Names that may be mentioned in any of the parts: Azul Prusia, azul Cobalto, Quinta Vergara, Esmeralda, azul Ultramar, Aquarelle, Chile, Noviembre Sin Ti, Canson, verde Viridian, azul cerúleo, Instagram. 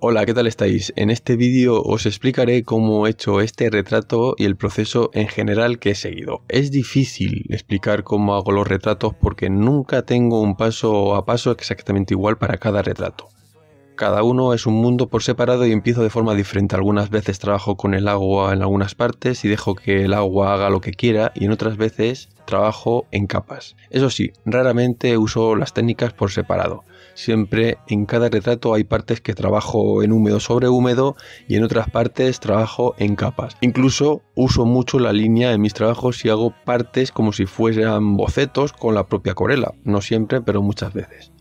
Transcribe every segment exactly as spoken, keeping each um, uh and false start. Hola, ¿qué tal estáis? En este vídeo os explicaré cómo he hecho este retrato y el proceso en general que he seguido. Es difícil explicar cómo hago los retratos porque nunca tengo un paso a paso exactamente igual para cada retrato. Cada uno es un mundo por separado y empiezo de forma diferente. Algunas veces trabajo con el agua en algunas partes y dejo que el agua haga lo que quiera, y en otras veces trabajo en capas. Eso sí, raramente uso las técnicas por separado. Siempre en cada retrato hay partes que trabajo en húmedo sobre húmedo y en otras partes trabajo en capas. Incluso uso mucho la línea en mis trabajos y hago partes como si fueran bocetos con la propia acuarela. No siempre, pero muchas veces.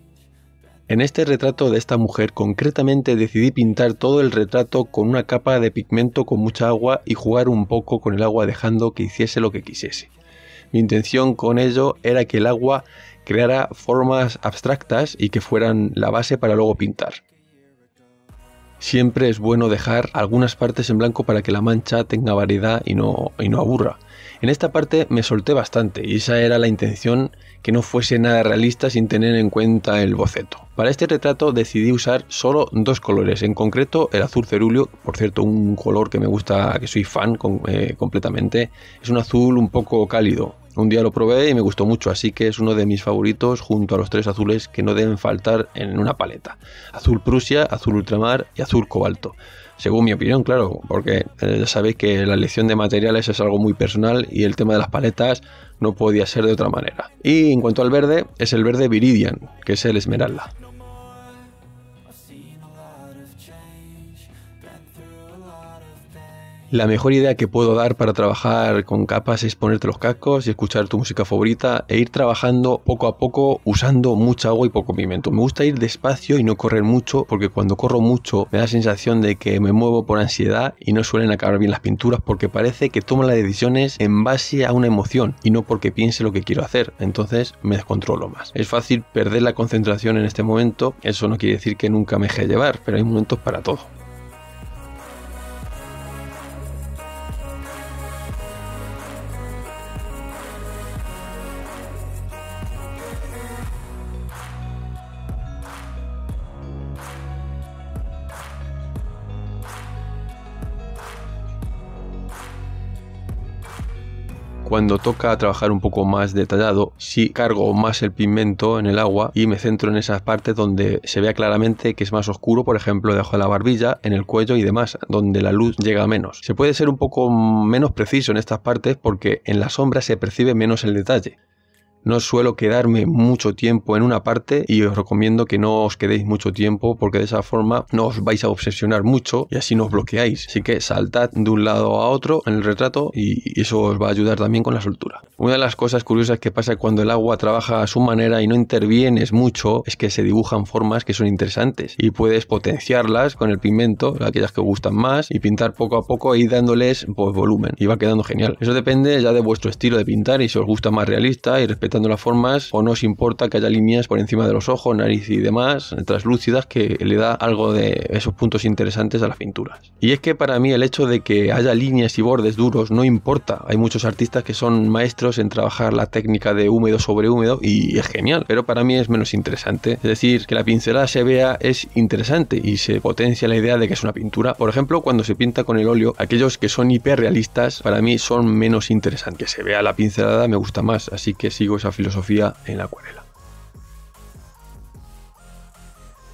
En este retrato de esta mujer concretamente decidí pintar todo el retrato con una capa de pigmento con mucha agua y jugar un poco con el agua dejando que hiciese lo que quisiese. Mi intención con ello era que el agua creara formas abstractas y que fueran la base para luego pintar. Siempre es bueno dejar algunas partes en blanco para que la mancha tenga variedad y no, y no aburra. En esta parte me solté bastante y esa era la intención, que no fuese nada realista sin tener en cuenta el boceto. Para este retrato decidí usar solo dos colores, en concreto el azul cerúleo, por cierto un color que me gusta, que soy fan con, eh, completamente. Es un azul un poco cálido, un día lo probé y me gustó mucho, así que es uno de mis favoritos junto a los tres azules que no deben faltar en una paleta: azul Prusia, azul Ultramar y azul Cobalto. Según mi opinión, claro, porque eh, ya sabéis que la elección de materiales es algo muy personal y el tema de las paletas no podía ser de otra manera. Y en cuanto al verde, es el verde Viridian, que es el Esmeralda. La mejor idea que puedo dar para trabajar con capas es ponerte los cascos y escuchar tu música favorita e ir trabajando poco a poco usando mucha agua y poco pigmento. Me gusta ir despacio y no correr mucho, porque cuando corro mucho me da la sensación de que me muevo por ansiedad y no suelen acabar bien las pinturas, porque parece que tomo las decisiones en base a una emoción y no porque piense lo que quiero hacer, entonces me descontrolo más. Es fácil perder la concentración en este momento, eso no quiere decir que nunca me deje llevar, pero hay momentos para todo. Cuando toca trabajar un poco más detallado, sí cargo más el pigmento en el agua y me centro en esas partes donde se vea claramente que es más oscuro, por ejemplo debajo de la barbilla, en el cuello y demás, donde la luz llega menos. Se puede ser un poco menos preciso en estas partes porque en la sombra se percibe menos el detalle. No suelo quedarme mucho tiempo en una parte y os recomiendo que no os quedéis mucho tiempo, porque de esa forma no os vais a obsesionar mucho y así no os bloqueáis. Así que saltad de un lado a otro en el retrato y eso os va a ayudar también con la soltura. Una de las cosas curiosas que pasa cuando el agua trabaja a su manera y no intervienes mucho es que se dibujan formas que son interesantes y puedes potenciarlas con el pigmento, aquellas que os gustan más, y pintar poco a poco e ir dándoles pues, volumen, y va quedando genial. Eso depende ya de vuestro estilo de pintar y si os gusta más realista y respetando las formas, o no os importa que haya líneas por encima de los ojos, nariz y demás translúcidas, que le da algo de esos puntos interesantes a las pinturas. Y es que para mí el hecho de que haya líneas y bordes duros no importa, hay muchos artistas que son maestros en trabajar la técnica de húmedo sobre húmedo y es genial, pero para mí es menos interesante. Es decir, que la pincelada se vea es interesante y se potencia la idea de que es una pintura. Por ejemplo, cuando se pinta con el óleo, aquellos que son hiperrealistas para mí son menos interesantes, que se vea la pincelada me gusta más, así que sigo esa filosofía en la acuarela.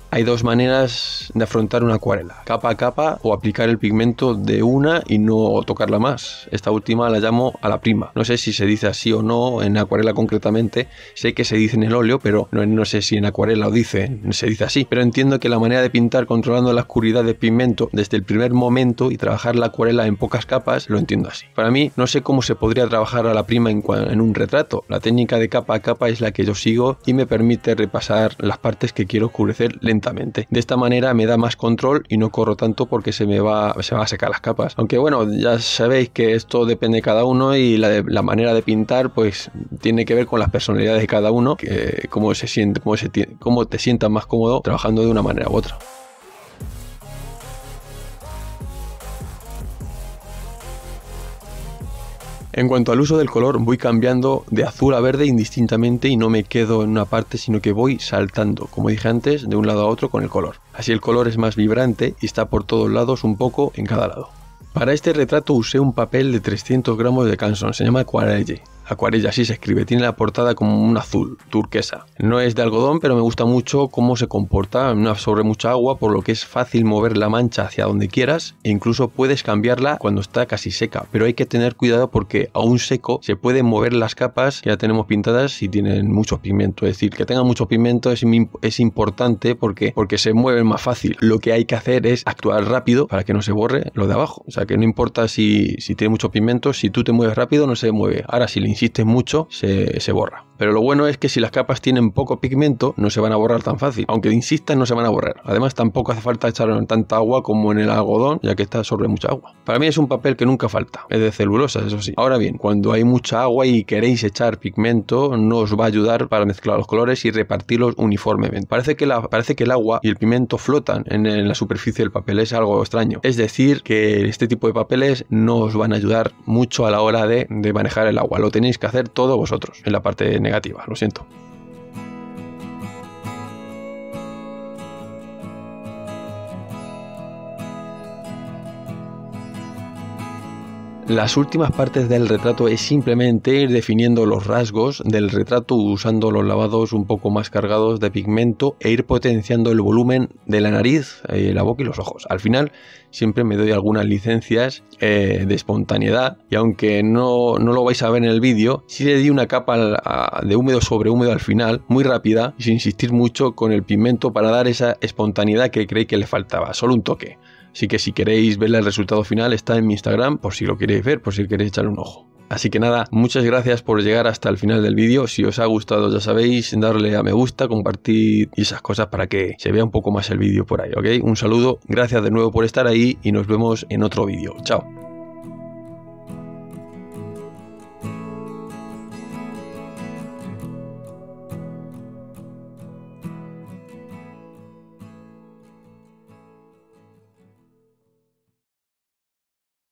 Hay dos maneras de afrontar una acuarela: capa a capa o aplicar el pigmento de una y no tocarla más. Esta última la llamo a la prima. No sé si se dice así o no en acuarela concretamente. Sé que se dice en el óleo, pero no, no sé si en acuarela lo dice, se dice así. Pero entiendo que la manera de pintar controlando la oscuridad del pigmento desde el primer momento y trabajar la acuarela en pocas capas, lo entiendo así. Para mí, no sé cómo se podría trabajar a la prima en, en un retrato. La técnica de capa a capa es la que yo sigo y me permite repasar las partes que quiero oscurecer lentamente. De esta manera me da más control y no corro tanto porque se me va, se va a secar las capas. Aunque bueno, ya sabéis que esto depende de cada uno y la, de, la manera de pintar pues tiene que ver con las personalidades de cada uno, que cómo se siente, cómo, se, cómo te sientas más cómodo trabajando de una manera u otra. En cuanto al uso del color, voy cambiando de azul a verde indistintamente y no me quedo en una parte, sino que voy saltando, como dije antes, de un lado a otro con el color. Así el color es más vibrante y está por todos lados, un poco en cada lado. Para este retrato usé un papel de trescientos gramos de Canson, se llama Aquarelle. Aquarelle, así se escribe, tiene la portada como un azul, turquesa. No es de algodón, pero me gusta mucho cómo se comporta, no absorbe mucha agua, por lo que es fácil mover la mancha hacia donde quieras, e incluso puedes cambiarla cuando está casi seca, pero hay que tener cuidado porque aún seco se pueden mover las capas que ya tenemos pintadas si tienen mucho pigmento. Es decir, que tengan mucho pigmento es, es importante porque, porque se mueven más fácil. Lo que hay que hacer es actuar rápido para que no se borre lo de abajo. O sea, que no importa si, si tiene mucho pigmento, si tú te mueves rápido no se mueve. Ahora, si le insiste mucho, se, se borra. Pero lo bueno es que si las capas tienen poco pigmento no se van a borrar tan fácil, aunque insistan no se van a borrar. Además, tampoco hace falta echar tanta agua como en el algodón, ya que esta absorbe mucha agua. Para mí es un papel que nunca falta, es de celulosas, eso sí. Ahora bien, cuando hay mucha agua y queréis echar pigmento, no os va a ayudar para mezclar los colores y repartirlos uniformemente. Parece que, la, parece que el agua y el pigmento flotan en, en la superficie del papel, es algo extraño. Es decir, que este tipo de papeles no os van a ayudar mucho a la hora de, de manejar el agua. Lo tenéis que hacer todo vosotros, en la parte negativa, lo siento. Las últimas partes del retrato es simplemente ir definiendo los rasgos del retrato usando los lavados un poco más cargados de pigmento e ir potenciando el volumen de la nariz, eh, la boca y los ojos. Al final siempre me doy algunas licencias eh, de espontaneidad y aunque no, no lo vais a ver en el vídeo, sí le di una capa a, a, de húmedo sobre húmedo al final, muy rápida y sin insistir mucho con el pigmento para dar esa espontaneidad que creí que le faltaba, solo un toque. Así que si queréis ver el resultado final está en mi Instagram por si lo queréis ver, por si queréis echarle un ojo. Así que nada, muchas gracias por llegar hasta el final del vídeo. Si os ha gustado ya sabéis, darle a me gusta, compartir y esas cosas para que se vea un poco más el vídeo por ahí, ¿ok? Un saludo, gracias de nuevo por estar ahí y nos vemos en otro vídeo. Chao.